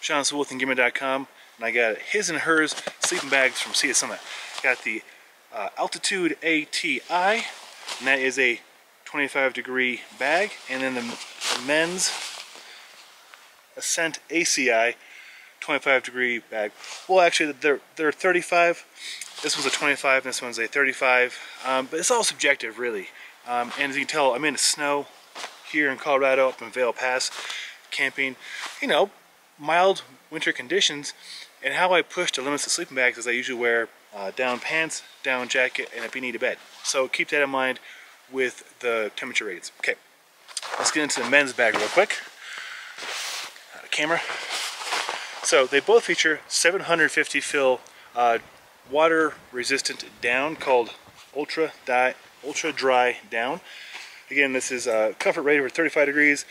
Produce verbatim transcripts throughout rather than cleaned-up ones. Sean Sewell with Engearment dot com, and I got his and hers sleeping bags from Sea to Summit. Got the uh, Altitude A T I, and that is a twenty-five degree bag, and then the, the men's Ascent A C I twenty-five degree bag. Well, actually, they're, they're thirty-five. This one's a twenty-five, and this one's a thirty-five, um, but it's all subjective, really. Um, and as you can tell, I'm in the snow here in Colorado, up in Vail Pass, camping, you know, mild winter conditions. And how I push the limits of sleeping bags is I usually wear uh, down pants, down jacket, and a beanie to bed. So keep that in mind with the temperature reads. Okay, let's get into the men's bag real quick. Out of camera. So they both feature seven hundred fifty fill uh, water resistant down called Ultra Dry, Ultra Dry Down. Again, this is a uh, comfort rated for thirty-five degrees.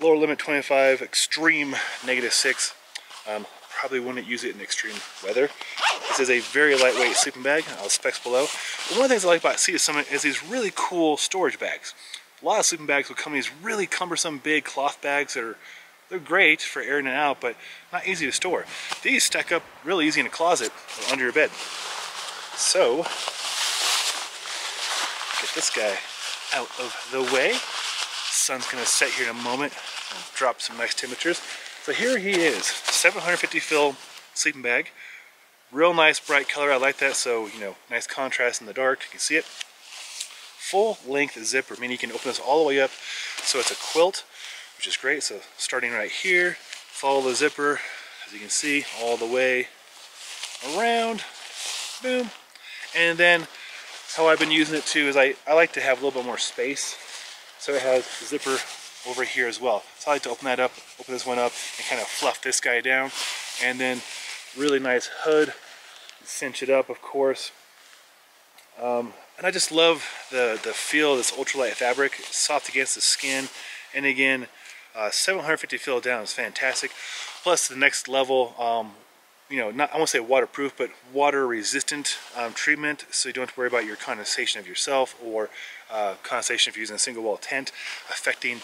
Lower limit twenty-five, extreme negative six. Um, probably wouldn't use it in extreme weather. This is a very lightweight sleeping bag. I'll specs below. But one of the things I like about Sea to Summit is these really cool storage bags. A lot of sleeping bags will come in these really cumbersome big cloth bags that are they're great for airing it out, but not easy to store. These stack up really easy in a closet or under your bed. So get this guy out of the way. Sun's gonna set here in a moment and drop some nice temperatures. So here he is, seven hundred fifty fill sleeping bag. Real nice bright color, I like that, so you know, nice contrast in the dark, you can see it. Full length zipper, meaning you can open this all the way up, so it's a quilt, which is great. So starting right here, follow the zipper, as you can see, all the way around, boom. And then how I've been using it too is I, I like to have a little bit more space. So it has a zipper over here as well. So I like to open that up, open this one up, and kind of fluff this guy down. And then really nice hood, cinch it up, of course. Um, and I just love the, the feel of this ultralight fabric. It's soft against the skin. And again, uh, seven hundred fifty fill down is fantastic. Plus the next level, um, you know, not I won't say waterproof, but water resistant um, treatment, so you don't have to worry about your condensation of yourself or uh, condensation if you're using a single wall tent affecting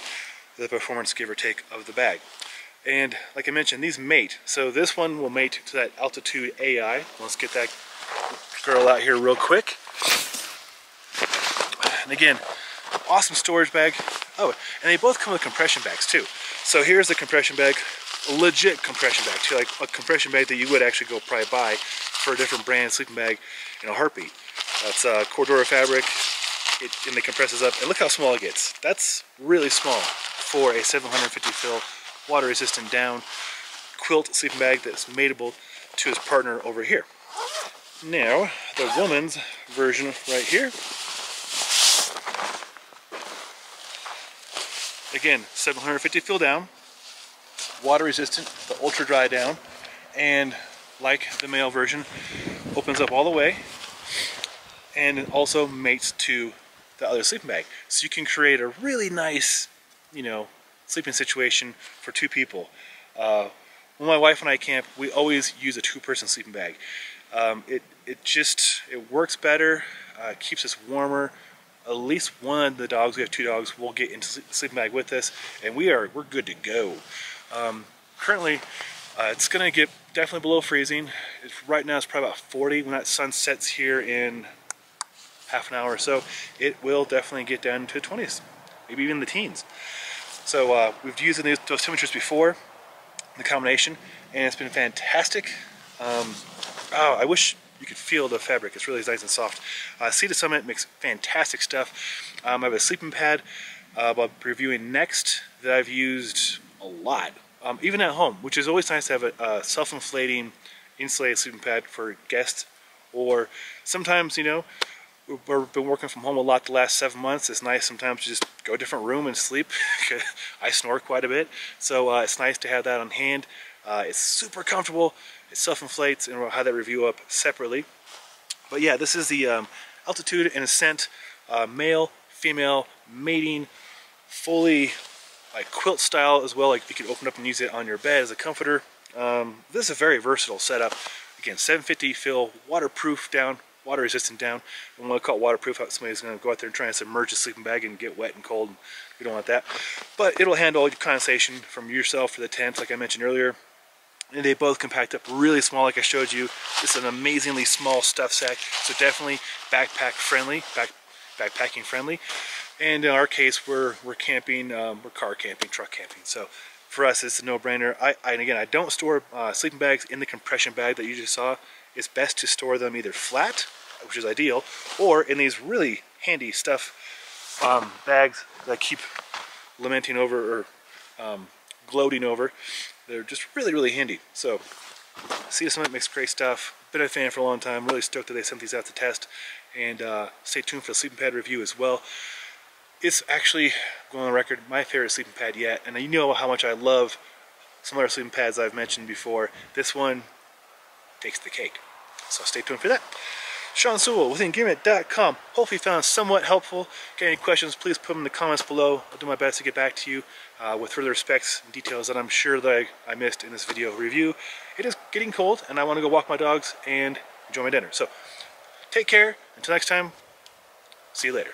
the performance, give or take, of the bag. And like I mentioned, these mate. So this one will mate to that Altitude A I. Let's get that girl out here real quick. And again, awesome storage bag. Oh, and they both come with compression bags too. So here's the compression bag. A legit compression bag too, like a compression bag that you would actually go probably buy for a different brand sleeping bag in a heartbeat. That's uh, Cordura fabric, it, and it compresses up, and look how small it gets. That's really small for a seven hundred fifty fill water resistant down quilt sleeping bag that's mateable to his partner over here. Now the woman's version right here. Again, seven hundred fifty fill down, water resistant, the ultra dry down, and like the male version, opens up all the way, and it also mates to the other sleeping bag. So you can create a really nice, you know, sleeping situation for two people. Uh, when my wife and I camp, we always use a two-person sleeping bag. Um, it it just it works better, uh, keeps us warmer. At least one of the dogs, we have two dogs, will get into the sleeping bag with us, and we are we're good to go. Um, currently, uh, it's going to get definitely below freezing. It's, right now it's probably about forty. When that sun sets here in half an hour or so, it will definitely get down to the twenties, maybe even the teens. So uh, we've used those temperatures before, the combination, and it's been fantastic. Um, oh, I wish you could feel the fabric. It's really nice and soft. Uh, Sea to Summit makes fantastic stuff. Um, I have a sleeping pad uh, I'll be reviewing next that I've used a lot, um, even at home, which is always nice to have a, a self-inflating insulated sleeping pad for guests. Or sometimes, you know, we've been working from home a lot the last seven months. It's nice sometimes to just go to a different room and sleep. I snore quite a bit, so uh, it's nice to have that on hand. Uh, it's super comfortable. It self-inflates, and we'll have that review up separately. But yeah, this is the um, Altitude and Ascent uh, male, female, mating, fully like quilt style as well, like you can open up and use it on your bed as a comforter. Um, this is a very versatile setup. Again, seven fifty fill, waterproof down, water resistant down. We want to call it waterproof. Somebody's going to go out there and try and submerge a sleeping bag and get wet and cold. We don't want that. But it'll handle all your condensation from yourself for the tent, like I mentioned earlier. And they both compact up really small, like I showed you. It's an amazingly small stuff sack, so definitely backpack friendly, back, backpacking friendly. And in our case, we're we're camping, um, we're car camping, truck camping. So for us, it's a no-brainer. I, I and again, I don't store uh, sleeping bags in the compression bag that you just saw. It's best to store them either flat, which is ideal, or in these really handy stuff um, bags that I keep lamenting over or um, gloating over. They're just really, really handy. So, Sea to Summit makes great stuff. Been a fan for a long time. Really stoked that they sent these out to test. And uh, stay tuned for the sleeping pad review as well. It's actually, going on record, my favorite sleeping pad yet. And you know how much I love some other sleeping pads I've mentioned before. This one takes the cake. So stay tuned for that. Sean Sewell with Engearment dot com. Hopefully you found somewhat helpful. If you have any questions, please put them in the comments below. I'll do my best to get back to you uh, with further specs and details that I'm sure that I, I missed in this video review. It is getting cold, and I want to go walk my dogs and enjoy my dinner. So take care. Until next time, see you later.